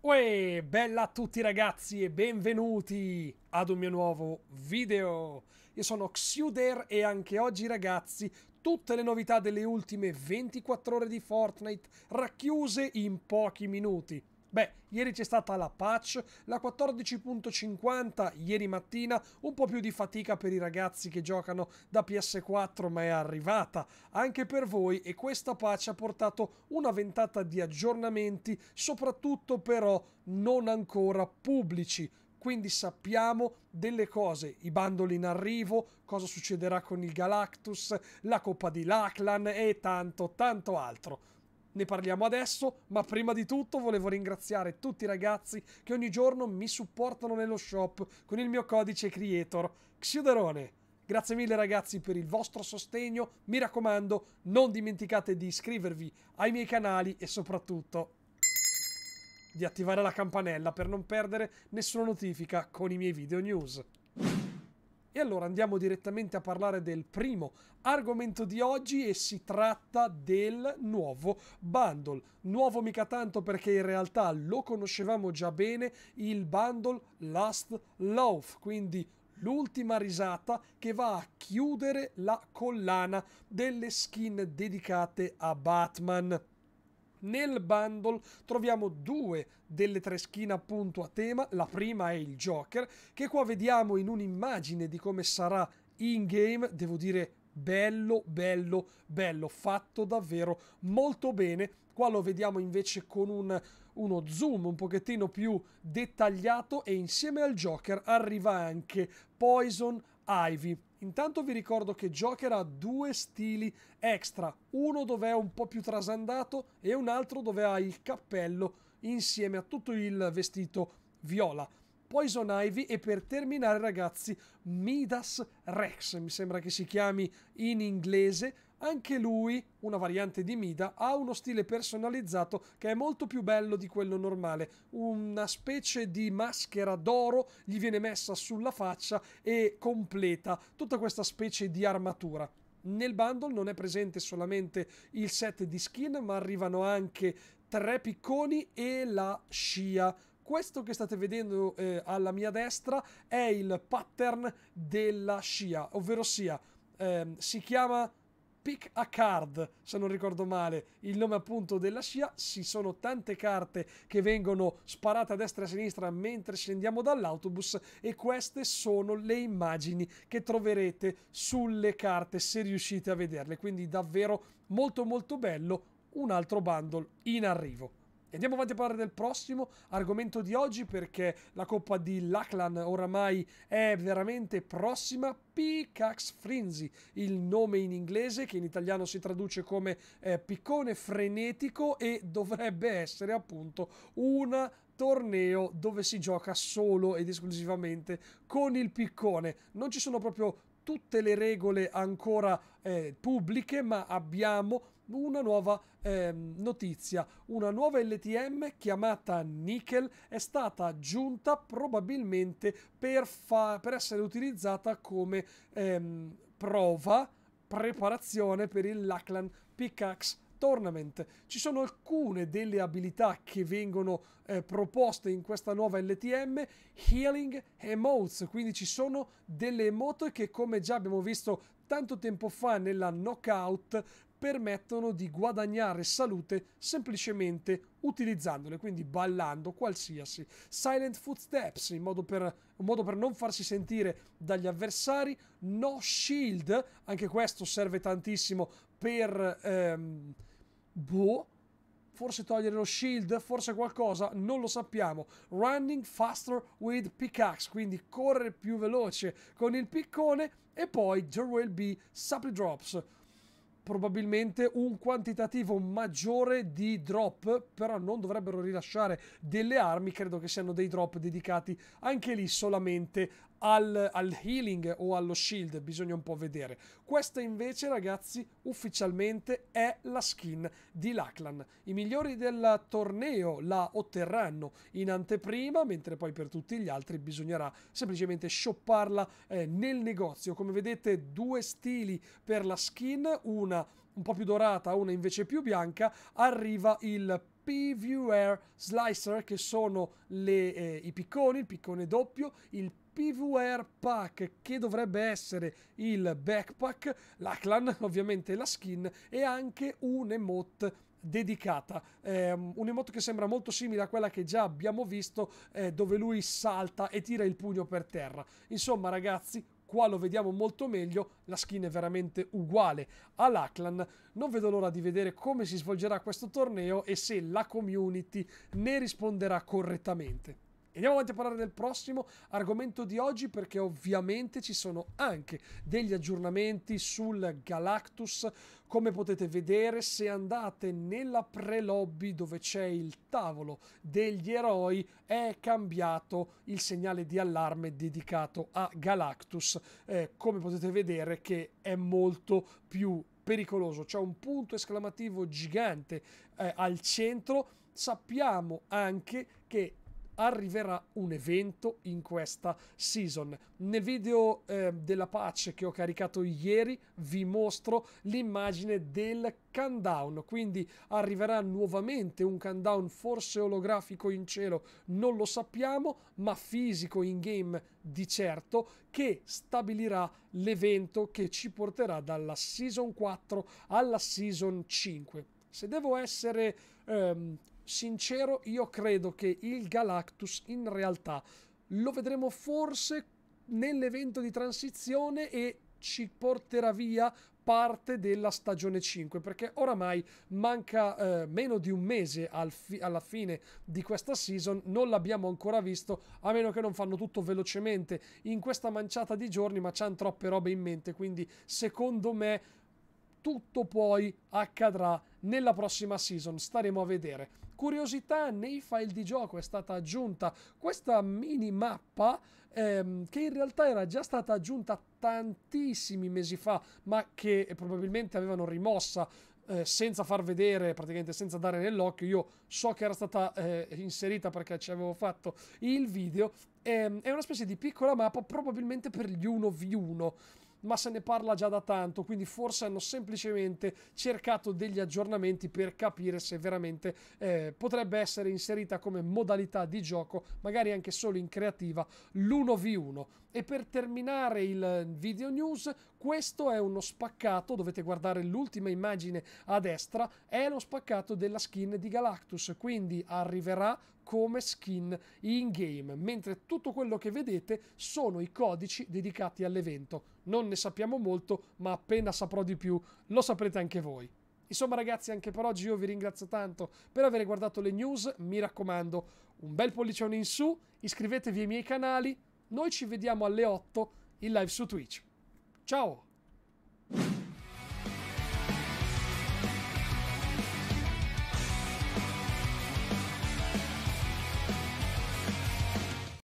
Uè, bella a tutti ragazzi e benvenuti ad un mio nuovo video. Io sono Xiuder e anche oggi ragazzi tutte le novità delle ultime 24 ore di Fortnite racchiuse in pochi minuti. Beh, ieri c'è stata la patch, la 14.50, ieri mattina, un po' più di fatica per i ragazzi che giocano da PS4, ma è arrivata anche per voi e questa patch ha portato una ventata di aggiornamenti, soprattutto però non ancora pubblici. Quindi sappiamo delle cose, i bundle in arrivo, cosa succederà con il Galactus, la coppa di Lachlan e tanto altro. Ne parliamo adesso, ma prima di tutto volevo ringraziare tutti i ragazzi che ogni giorno mi supportano nello shop con il mio codice creator Xiuderone. Grazie mille ragazzi per il vostro sostegno, mi raccomando non dimenticate di iscrivervi ai miei canali e soprattutto di attivare la campanella per non perdere nessuna notifica con i miei video news. E allora andiamo direttamente a parlare del primo argomento di oggi e si tratta del nuovo bundle. Nuovo mica tanto perché in realtà lo conoscevamo già bene, il bundle Last Laugh, quindi l'ultima risata che va a chiudere la collana delle skin dedicate a Batman. Nel bundle troviamo due delle tre skin appunto a tema, la prima è il Joker, che qua vediamo in un'immagine di come sarà in game, devo dire bello, fatto davvero molto bene. Qua lo vediamo invece con uno zoom un pochettino più dettagliato e insieme al Joker arriva anche Poison Ivy. Intanto vi ricordo che Joker ha due stili extra, uno dove è un po' più trasandato e un altro dove ha il cappello insieme a tutto il vestito viola. Poison Ivy e per terminare ragazzi Midas Rex, mi sembra che si chiami in inglese, anche lui una variante di Mida, ha uno stile personalizzato che è molto più bello di quello normale, una specie di maschera d'oro gli viene messa sulla faccia e completa tutta questa specie di armatura. Nel bundle non è presente solamente il set di skin ma arrivano anche tre picconi e la scia. Questo che state vedendo alla mia destra è il pattern della scia, ovvero sia si chiama Pick a Card, se non ricordo male il nome appunto della scia. Ci sono tante carte che vengono sparate a destra e a sinistra mentre scendiamo dall'autobus e queste sono le immagini che troverete sulle carte se riuscite a vederle, quindi davvero molto bello, un altro bundle in arrivo. Andiamo avanti a parlare del prossimo argomento di oggi perché la coppa di Lachlan oramai è veramente prossima. Pickaxe Frenzy, il nome in inglese che in italiano si traduce come piccone frenetico e dovrebbe essere appunto un torneo dove si gioca solo ed esclusivamente con il piccone. Non ci sono proprio tutte le regole ancora pubbliche, ma abbiamo una nuova notizia. Una nuova LTM chiamata Nickel è stata aggiunta probabilmente per essere utilizzata come prova, preparazione per il Lachlan Pickaxe Tournament. Ci sono alcune delle abilità che vengono proposte in questa nuova LTM, Healing Emotes, quindi ci sono delle emote che come già abbiamo visto tanto tempo fa nella knockout permettono di guadagnare salute semplicemente utilizzandole, quindi ballando qualsiasi. Silent Footsteps, un modo per non farsi sentire dagli avversari. No Shield, anche questo serve tantissimo per forse togliere lo shield, forse qualcosa, non lo sappiamo. Running Faster With Pickaxe, quindi correre più veloce con il piccone. E poi There Will Be Supply Drops, probabilmente un quantitativo maggiore di drop, però non dovrebbero rilasciare delle armi, credo che siano dei drop dedicati anche lì solamente al healing o allo shield, bisogna un po' vedere. Questa invece, ragazzi, ufficialmente è la skin di Lachlan. I migliori del torneo la otterranno in anteprima, mentre poi per tutti gli altri bisognerà semplicemente shopparla nel negozio. Come vedete, due stili per la skin, una un po' più dorata, una invece più bianca. Arriva il PVR Slicer, che sono i picconi, il piccone doppio, il PVR Pack, che dovrebbe essere il backpack, Lachlan ovviamente la skin, e anche un emote dedicata, un emote che sembra molto simile a quella che già abbiamo visto, dove lui salta e tira il pugno per terra. Insomma ragazzi, qua lo vediamo molto meglio, la skin è veramente uguale a Lachlan. Non vedo l'ora di vedere come si svolgerà questo torneo e se la community ne risponderà correttamente. Andiamo avanti a parlare del prossimo argomento di oggi, perché ovviamente ci sono anche degli aggiornamenti sul Galactus. Come potete vedere, se andate nella pre-lobby dove c'è il tavolo degli eroi, è cambiato il segnale di allarme dedicato a Galactus. Come potete vedere che è molto più pericoloso, c'è un punto esclamativo gigante al centro. Sappiamo anche che arriverà un evento in questa season. Nel video della patch che ho caricato ieri vi mostro l'immagine del countdown, quindi arriverà nuovamente un countdown, forse olografico in cielo, non lo sappiamo, ma fisico in game di certo, che stabilirà l'evento che ci porterà dalla season 4 alla season 5. Se devo essere sincero, io credo che il Galactus in realtà lo vedremo forse nell'evento di transizione e ci porterà via parte della stagione 5, perché oramai manca meno di un mese alla fine di questa season, non l'abbiamo ancora visto, a meno che non fanno tutto velocemente in questa manciata di giorni, ma c'hanno troppe robe in mente, quindi secondo me tutto poi accadrà nella prossima season, staremo a vedere. Curiosità, nei file di gioco è stata aggiunta questa minimappa che in realtà era già stata aggiunta tantissimi mesi fa, ma che probabilmente avevano rimossa senza far vedere, praticamente senza dare nell'occhio. Io so che era stata inserita perché ci avevo fatto il video. È una specie di piccola mappa, probabilmente per gli 1v1, ma se ne parla già da tanto, quindi forse hanno semplicemente cercato degli aggiornamenti per capire se veramente potrebbe essere inserita come modalità di gioco, magari anche solo in creativa, l'1v1. E per terminare il video news, questo è uno spaccato, dovete guardare l'ultima immagine a destra, è lo spaccato della skin di Galactus, quindi arriverà come skin in game, mentre tutto quello che vedete sono i codici dedicati all'evento. Non ne sappiamo molto, ma appena saprò di più lo saprete anche voi. Insomma ragazzi, anche per oggi io vi ringrazio tanto per aver guardato le news, mi raccomando un bel pollicione in su, iscrivetevi ai miei canali, noi ci vediamo alle 8 in live su Twitch. Ciao!